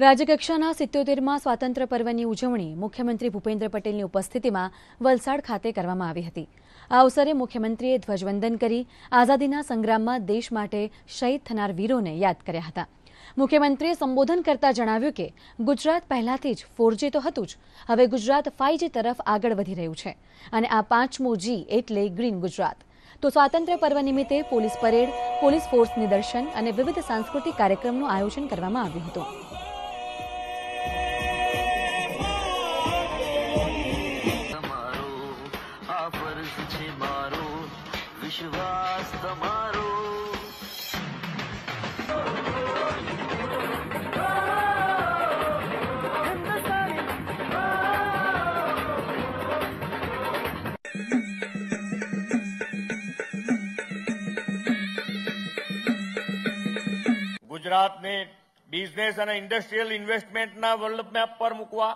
राज्यकक्षाना 77मा स्वातंत्र पर्वनी उजवणी मुख्यमंत्री भूपेन्द्र पटेलनी उपस्थितिमां वलसाड खाते करवामां आवी हती। आ अवसरे मुख्यमंत्रीए ध्वजवंदन करी आजादीना संग्राममां देश माटे शहीद थनार वीरोने याद कर्या हता। मुख्यमंत्रीए संबोधन करता जणाव्युं के गुजरात पहेलाथी ज 4G तो हतुं ज, हवे गुजरात 5G तरफ आगळ वधी रह्युं छे अने आ 5मो G एटले ग्रीन गुजरात। तो स्वातंत्र्य पर्व निमित्ते पोलीस परेड, पोलीस फोर्स निदर्शन अने विविध सांस्कृतिक कार्यक्रमनुं आयोजन करवामां आव्युं हतुं। गुजरात ने बिजनेस और इंडस्ट्रीयल इन्वेस्टमेंट वर्ल्ड मैप पर मुकवा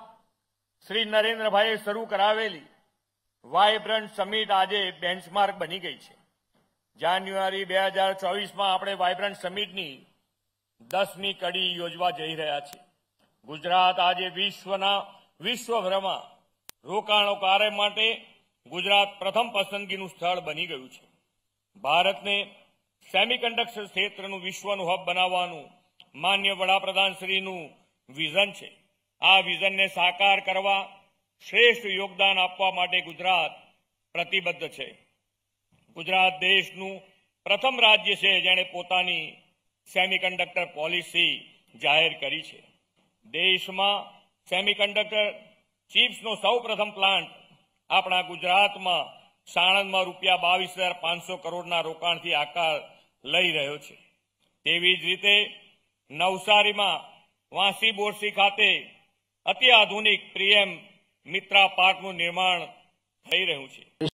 श्री नरेन्द्र भाई शुरू करावेली वाइब्रेंट समिट आज बेंचमार्क बनी गई है। जान्युआरी 2024 में आपणे वाइब्रेंट समिट नी 10मी कड़ी योजवा जई रह्या छे। गुजरात आज विश्वभर में रोकाणोकारो माटे गुजरात प्रथम पसंदगीनुं स्थळ बनी गयुं छे। भारत ने सेमीकंडक्टर क्षेत्रनुं विश्वनुं हब बनाववानुं माननीय वडाप्रधान श्रीनुं विजन छे। आ विजन ने साकार करवा श्रेष्ठ योगदान आपवा माटे गुजरात प्रतिबद्ध छे। गुजरात देशनुं प्रथम राज्य छे जेणे पोतानी सेमीकंडक्टर पॉलिसी जाहिर करी छे। देशमां सेमीकंडक्टर चीप्सनो सौ प्रथम प्लांट आपणा गुजरातमां साणंदमां रूपिया 22,500 करोड़ना रोकाणथी आकार लई रह्यो छे। तेवी ज रीते नवसारीमां वासी बोर्सी खाते अत्याधुनिक प्रियम मित्रा पार्क निर्माण थई रह्युं छे।